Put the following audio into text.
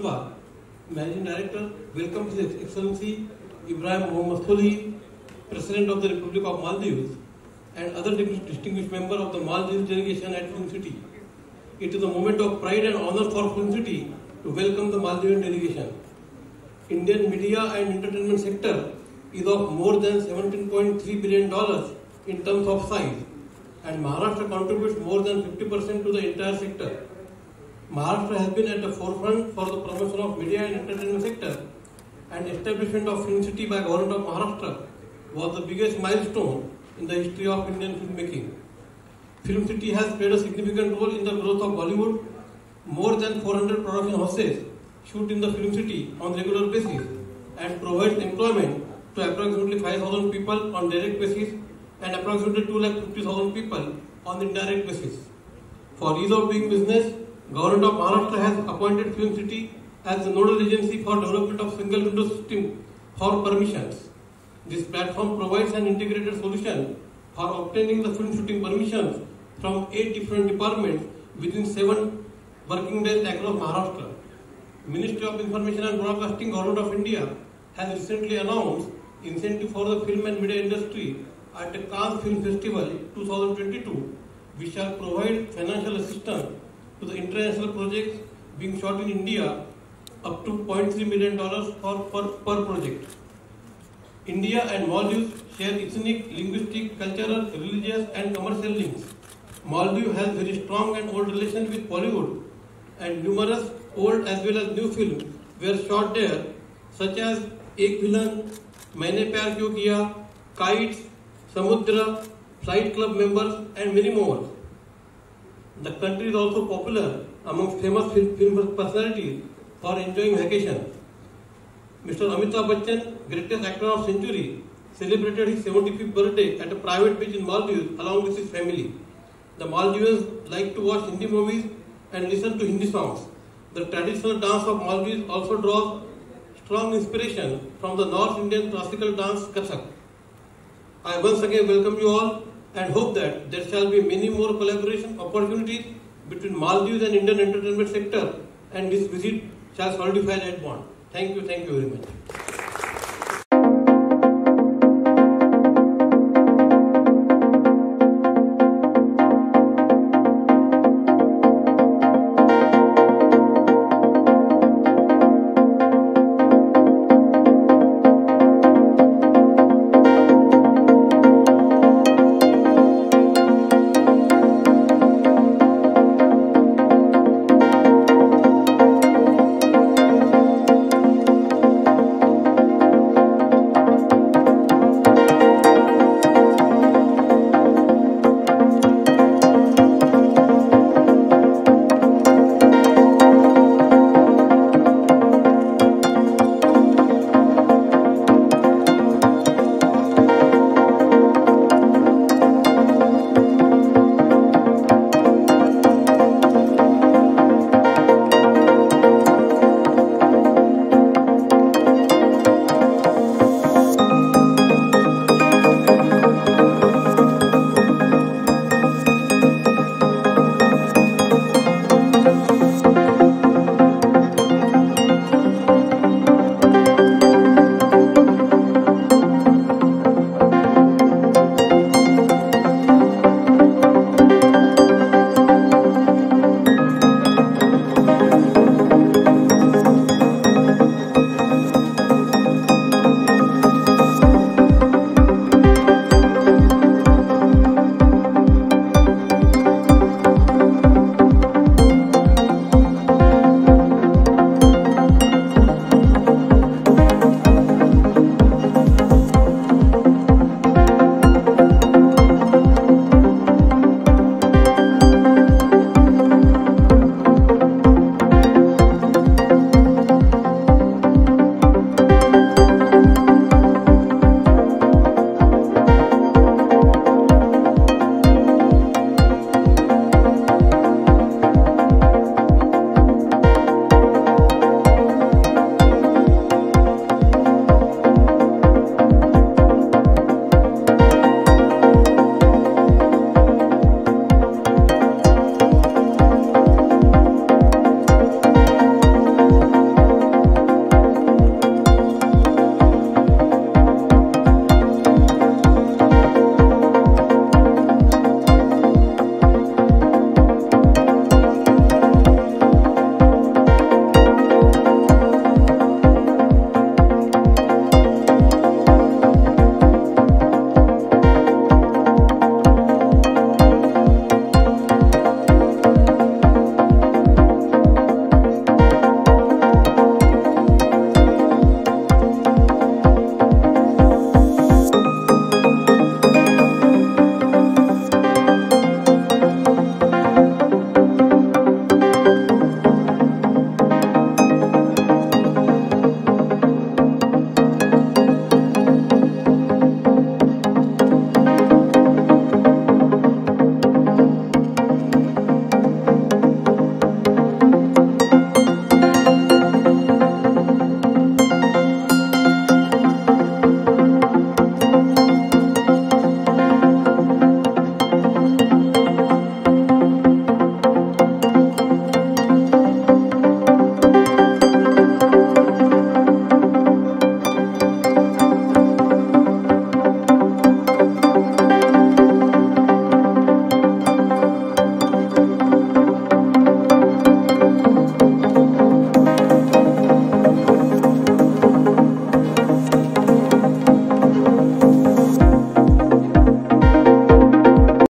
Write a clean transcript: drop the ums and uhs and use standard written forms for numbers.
Banwa, Managing Director, welcomes His Excellency Ibrahim Mohamed Solih, President of the Republic of Maldives, and other distinguished members of the Maldives delegation at Film City. It is a moment of pride and honor for Film City to welcome the Maldivian delegation. Indian media and entertainment sector is of more than $17.3 billion in terms of size, and Maharashtra contributes more than 50% to the entire sector. Maharashtra has been at the forefront for the promotion of media and entertainment sector, and establishment of Film City by Government of Maharashtra was the biggest milestone in the history of Indian filmmaking. Film City has played a significant role in the growth of Bollywood. More than 400 production houses shoot in the Film City on regular basis and provides employment to approximately 5,000 people on direct basis and approximately 250,000 people on indirect basis. For ease of doing business, Government of Maharashtra has appointed Film City as the nodal agency for development of single window system for permissions. This platform provides an integrated solution for obtaining the film shooting permissions from 8 different departments within 7 working days across Maharashtra. Ministry of Information and Broadcasting, Government of India has recently announced incentive for the film and media industry at the Cannes Film Festival 2022, which shall provide financial assistance to the international projects being shot in India up to $0.3 million per project. India and Maldives share ethnic, linguistic, cultural, religious and commercial links. Maldives has very strong and old relations with Bollywood, and numerous old as well as new films were shot there, such as Ek Villain, Maine Pyar Kyu Kiya, Kites, Samudra, Flight Club members and many more. The country is also popular among famous film personalities for enjoying vacations. Mr. Amitabh Bachchan, greatest actor of the century, celebrated his 75th birthday at a private beach in Maldives along with his family. The Maldivians like to watch Hindi movies and listen to Hindi songs. The traditional dance of Maldives also draws strong inspiration from the North Indian classical dance Kathak. I once again welcome you all and hope that there shall be many more collaboration opportunities between Maldives and Indian entertainment sector, and this visit shall solidify that bond. Thank you very much.